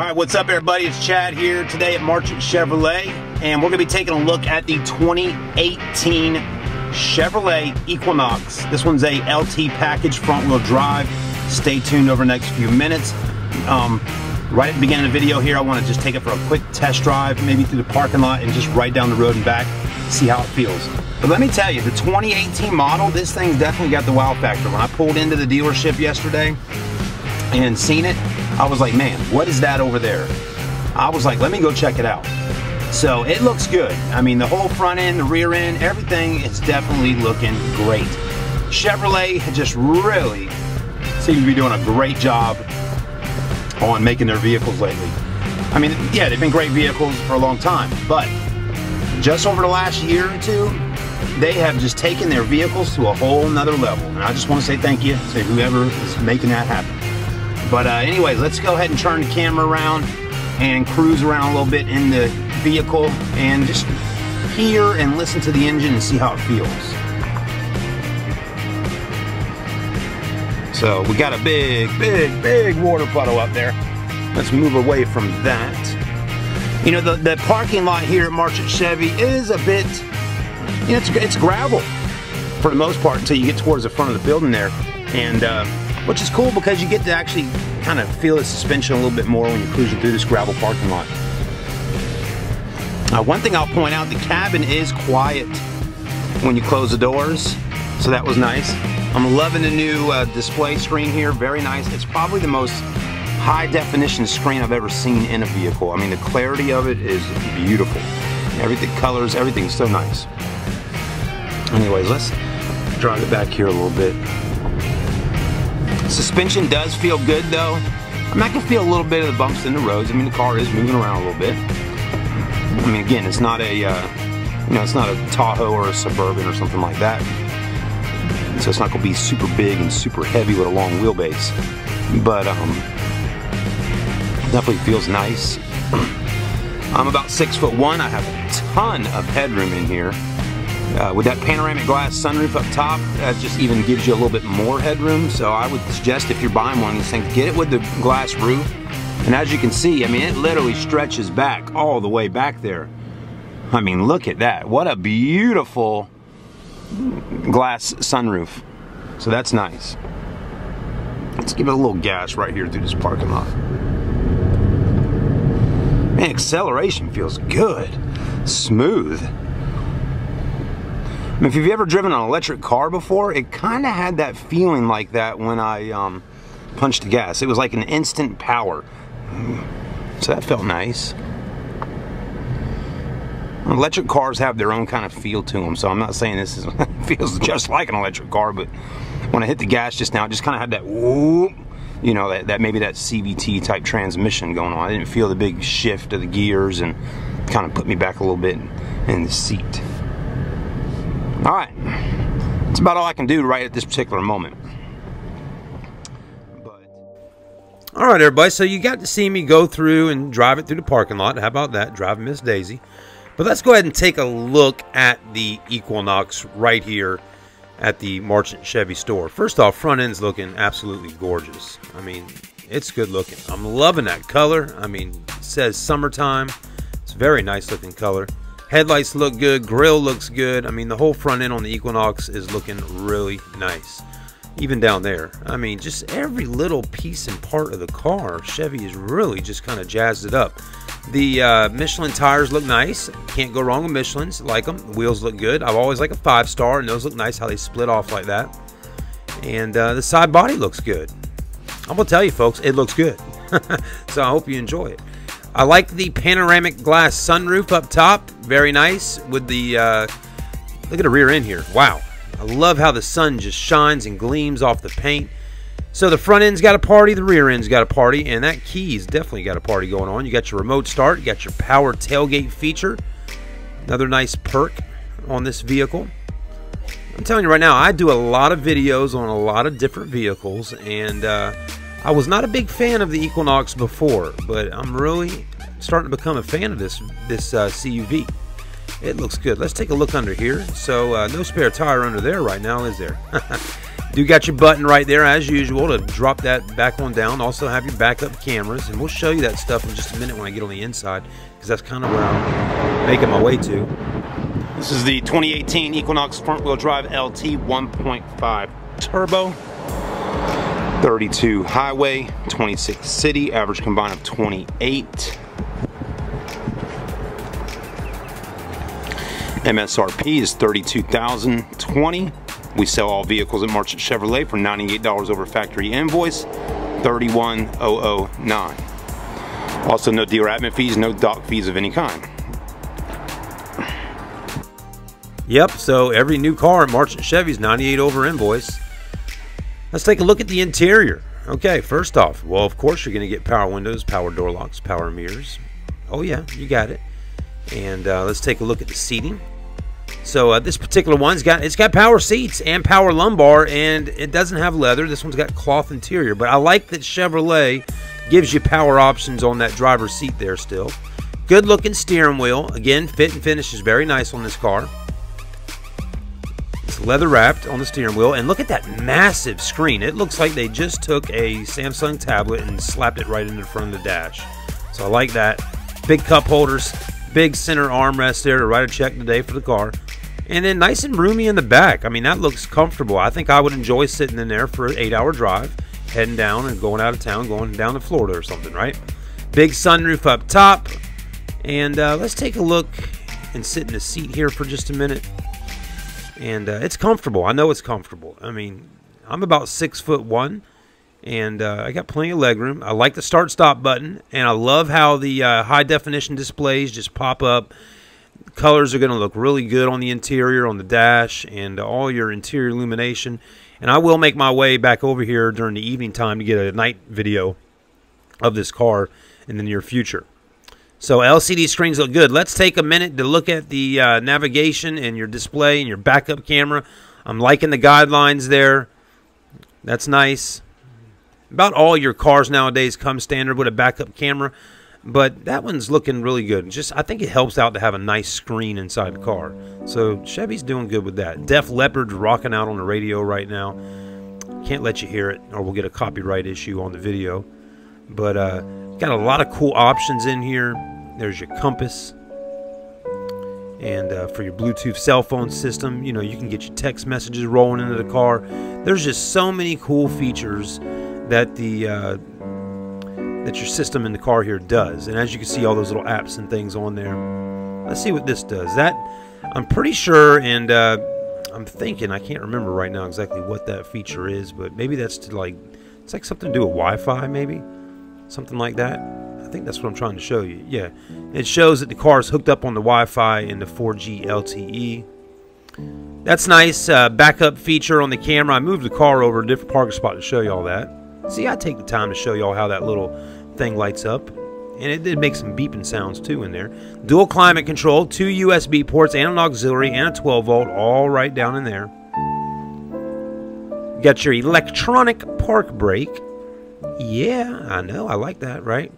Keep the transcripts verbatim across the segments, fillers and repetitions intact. Alright, what's up everybody? It's Chad here today at Marchant Chevrolet, and we're going to be taking a look at the twenty eighteen Chevrolet Equinox. This one's a L T package, front wheel drive. Stay tuned over the next few minutes. Um, right at the beginning of the video here, I want to just take it for a quick test drive, maybe through the parking lot and just right down the road and back, see how it feels. But let me tell you, the twenty eighteen model, this thing's definitely got the wow factor. When I pulled into the dealership yesterday and seen it, I was like, man, what is that over there? I was like, let me go check it out. So it looks good. I mean, the whole front end, the rear end, everything is definitely looking great. Chevrolet just really seems to be doing a great job on making their vehicles lately. I mean, yeah, they've been great vehicles for a long time, but just over the last year or two, they have just taken their vehicles to a whole nother level. And I just want to say thank you to whoever is making that happen. But uh, anyway, let's go ahead and turn the camera around and cruise around a little bit in the vehicle and just hear and listen to the engine and see how it feels. So we got a big, big, big water puddle up there. Let's move away from that. You know, the, the parking lot here at Marchant Chevy is a bit, you know, it's, it's gravel for the most part until you get towards the front of the building there. And, uh, which is cool because you get to actually kind of feel the suspension a little bit more when you're cruising through this gravel parking lot. Now, one thing I'll point out, the cabin is quiet when you close the doors, so that was nice. I'm loving the new uh, display screen here, very nice. It's probably the most high-definition screen I've ever seen in a vehicle. I mean, the clarity of it is beautiful. Everything, colors, everything's so nice. Anyways, let's drive it back here a little bit. Suspension does feel good though. I mean, I can feel a little bit of the bumps in the roads. I mean, the car is moving around a little bit. I mean, again, it's not a, uh, you know, it's not a Tahoe or a Suburban or something like that. So it's not gonna be super big and super heavy with a long wheelbase. But um, definitely feels nice. I'm about six foot one. I have a ton of headroom in here. Uh, with that panoramic glass sunroof up top, that just even gives you a little bit more headroom. So I would suggest if you're buying one of these things, get it with the glass roof. And as you can see, I mean, it literally stretches back all the way back there. I mean, look at that. What a beautiful glass sunroof. So that's nice. Let's give it a little gas right here through this parking lot. Man, acceleration feels good. Smooth. If you've ever driven an electric car before, it kind of had that feeling like that when I um, punched the gas. It was like an instant power. So that felt nice. Electric cars have their own kind of feel to them, so I'm not saying this is, feels just like an electric car, but when I hit the gas just now, it just kind of had that whoop, you know, that, that maybe that C V T type transmission going on. I didn't feel the big shift of the gears and kind of put me back a little bit in the seat. All right, that's about all I can do right at this particular moment. But... All right, everybody, so you got to see me go through and drive it through the parking lot. How about that, Driving Miss Daisy? But let's go ahead and take a look at the Equinox right here at the Marchant Chevy store. First off, front end's looking absolutely gorgeous. I mean, it's good looking. I'm loving that color. I mean, it says summertime. It's a very nice looking color. Headlights look good, grill looks good. I mean, the whole front end on the Equinox is looking really nice. Even down there. I mean, just every little piece and part of the car, Chevy is really just kind of jazzed it up. The uh, Michelin tires look nice. Can't go wrong with Michelins, like them. The wheels look good. I've always liked a five star, and those look nice how they split off like that. And uh, the side body looks good. I'm gonna tell you folks, it looks good. So I hope you enjoy it. I like the panoramic glass sunroof up top. Very nice with the, uh, look at the rear end here. Wow. I love how the sun just shines and gleams off the paint. So the front end's got a party, the rear end's got a party, and that key's definitely got a party going on. You got your remote start, you got your power tailgate feature. Another nice perk on this vehicle. I'm telling you right now, I do a lot of videos on a lot of different vehicles, and uh, I was not a big fan of the Equinox before, but I'm really starting to become a fan of this this uh, C U V. It looks good. Let's take a look under here. So uh, no spare tire under there right now, is there? Do got your button right there as usual to drop that back on down. Also have your backup cameras, and we'll show you that stuff in just a minute when I get on the inside, because that's kind of where I'm making my way to. This is the twenty eighteen Equinox front wheel drive L T one point five turbo, thirty-two highway, twenty-six city, average combined of twenty-eight. M S R P is thirty-two thousand twenty dollars. We sell all vehicles at Marchant Chevrolet for ninety-eight dollars over factory invoice, thirty-one thousand nine dollars. Also no dealer admin fees, no dock fees of any kind. Yep, so every new car at Marchant Chevy is ninety-eight dollars over invoice. Let's take a look at the interior. Okay, first off, well, of course you're going to get power windows, power door locks, power mirrors. Oh yeah, you got it. And uh, let's take a look at the seating. So uh, this particular one's got it's got power seats and power lumbar, and it doesn't have leather. This one's got cloth interior, but I like that Chevrolet gives you power options on that driver's seat there still. Good looking steering wheel. Again, fit and finish is very nice on this car. It's leather wrapped on the steering wheel, and look at that massive screen. It looks like they just took a Samsung tablet and slapped it right into the front of the dash. So I like that. Big cup holders, big center armrest there to write a check today for the car. And then nice and roomy in the back. I mean, that looks comfortable. I think I would enjoy sitting in there for an eight-hour drive, heading down and going out of town, going down to Florida or something, right? Big sunroof up top. And uh, let's take a look and sit in the seat here for just a minute. And uh, it's comfortable. I know it's comfortable. I mean, I'm about six foot one, and uh, I got plenty of legroom. I like the start-stop button, and I love how the uh, high-definition displays just pop up. Colors are going to look really good on the interior, on the dash, and all your interior illumination. And I will make my way back over here during the evening time to get a night video of this car in the near future. So L C D screens look good. Let's take a minute to look at the uh, navigation and your display and your backup camera. I'm liking the guidelines there. That's nice. About all your cars nowadays come standard with a backup camera, but that one's looking really good. Just, I think it helps out to have a nice screen inside the car. So Chevy's doing good with that. Def Leppard's rocking out on the radio right now. Can't let you hear it, or we'll get a copyright issue on the video. But uh, got a lot of cool options in here. There's your compass. And uh, for your Bluetooth cell phone system, you know, you can get your text messages rolling into the car. There's just so many cool features that the uh, that your system in the car here does, and as you can see, all those little apps and things on there. Let's see what this does. That I'm pretty sure, and uh, I'm thinking I can't remember right now exactly what that feature is, but maybe that's to like it's like something to do with Wi-Fi, maybe something like that. I think that's what I'm trying to show you. Yeah, it shows that the car is hooked up on the Wi-Fi and the four G L T E. That's nice. Uh, backup feature on the camera. I moved the car over to a different parking spot to show you all that. See, I take the time to show y'all how that little thing lights up. And it did make some beeping sounds, too, in there. Dual climate control, two U S B ports, and an auxiliary, and a twelve volt, all right down in there. You got your electronic park brake. Yeah, I know, I like that, right?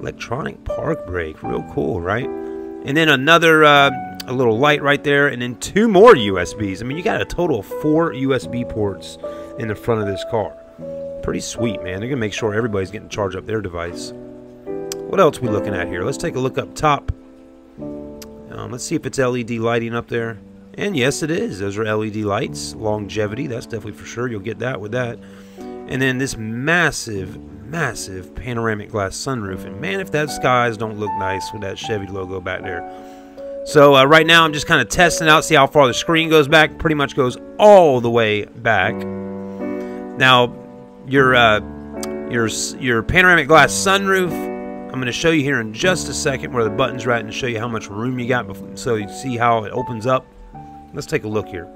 Electronic park brake, real cool, right? And then another uh, a little light right there, and then two more U S Bs. I mean, you got a total of four U S B ports in the front of this car. Pretty sweet, man. They're gonna make sure everybody's getting to charge up their device. What else are we looking at here? Let's take a look up top. Um, let's see if it's L E D lighting up there. And yes, it is. Those are L E D lights. Longevity, that's definitely for sure. You'll get that with that. And then this massive, massive panoramic glass sunroof. And man, if that skies don't look nice with that Chevy logo back there. So uh, right now I'm just kind of testing out, see how far the screen goes back. Pretty much goes all the way back. Now, Your, uh, your your panoramic glass sunroof, I'm going to show you here in just a second where the button's right and show you how much room you got before, so you see how it opens up. Let's take a look here.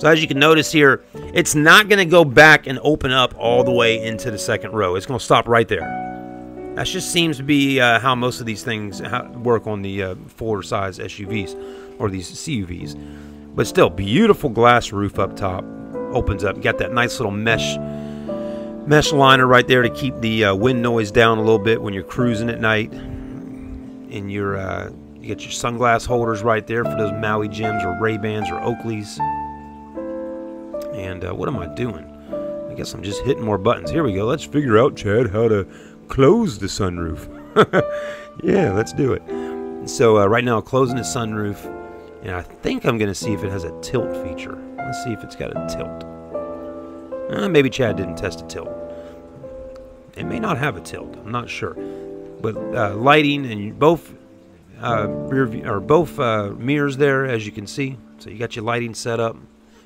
So as you can notice here, it's not going to go back and open up all the way into the second row. It's going to stop right there. That just seems to be uh, how most of these things work on the uh, fuller-size S U Vs or these C U Vs. But still, beautiful glass roof up top. Opens up. You got that nice little mesh mesh liner right there to keep the uh, wind noise down a little bit when you're cruising at night. And your uh, you get your sunglass holders right there for those Maui Jims or Ray Bans or Oakleys. And uh, what am I doing? I guess I'm just hitting more buttons. Here we go. Let's figure out, Chad, how to close the sunroof. Yeah, let's do it. So uh, right now, closing the sunroof, and I think I'm going to see if it has a tilt feature. Let's see if it's got a tilt. Uh, maybe Chad didn't test a tilt. It may not have a tilt. I'm not sure. But uh, lighting and both uh, rear view, or both uh, mirrors there, as you can see. So you got your lighting set up.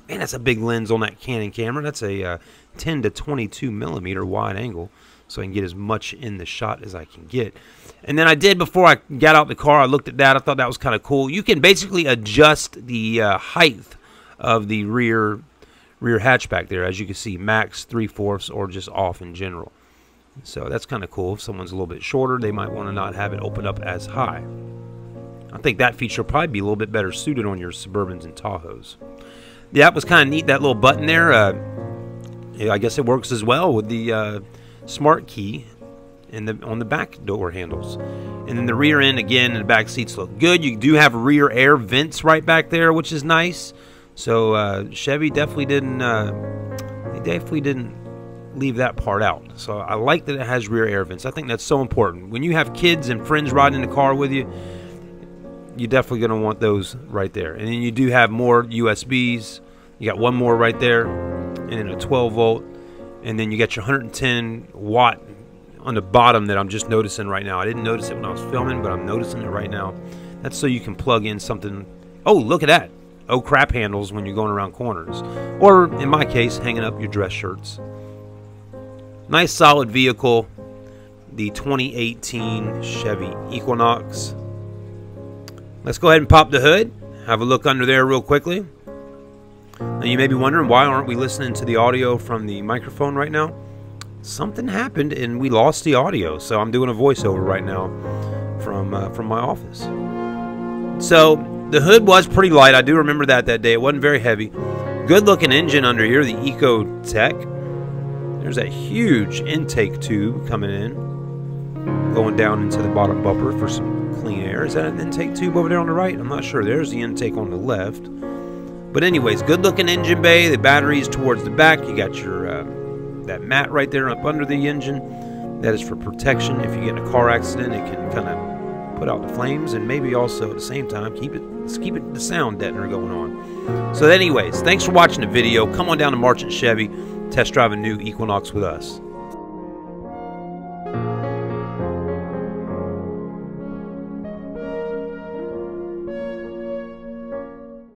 Man, that's a big lens on that Canon camera. That's a uh, ten to twenty-two millimeter wide angle, so I can get as much in the shot as I can get. And then I did, before I got out the car, I looked at that. I thought that was kind of cool. You can basically adjust the uh, height of the rear rear hatchback there, as you can see, max, three-fourths, or just off in general. So that's kind of cool. If someone's a little bit shorter, they might want to not have it open up as high. I think that feature will probably be a little bit better suited on your Suburbans and Tahoes. Yeah, that was kind of neat, that little button there. Uh, yeah, I guess it works as well with the uh, smart key in the, on the back door handles. And then the rear end, again, and the back seats look good. You do have rear air vents right back there, which is nice. So uh, Chevy definitely didn't, uh, they definitely didn't leave that part out. So I like that it has rear air vents. I think that's so important. When you have kids and friends riding in the car with you, you're definitely going to want those right there. And then you do have more U S Bs. You got one more right there, and then a twelve volt, and then you got your one hundred ten watt on the bottom that I'm just noticing right now. I didn't notice it when I was filming, but I'm noticing it right now. That's so you can plug in something. Oh, look at that. Oh, crap handles when you're going around corners, or in my case, hanging up your dress shirts. Nice solid vehicle, the twenty eighteen Chevy Equinox. Let's go ahead and pop the hood, have a look under there real quickly. Now you may be wondering, why aren't we listening to the audio from the microphone right now? Something happened and we lost the audio, so I'm doing a voiceover right now from uh, from my office. So the hood was pretty light. I do remember that that day. It wasn't very heavy. Good looking engine under here, the EcoTech. There's that huge intake tube coming in, going down into the bottom bumper for some clean air. Is that an intake tube over there on the right? I'm not sure. There's the intake on the left. But anyways, good looking engine bay. The battery's towards the back. You got your uh, that mat right there up under the engine. That is for protection. If you get in a car accident, it can kind of put out the flames, and maybe also at the same time keep it keep it the sound deadener going on. So anyways, thanks for watching the video. Come on down to Marchant Chevy, test drive a new Equinox with us.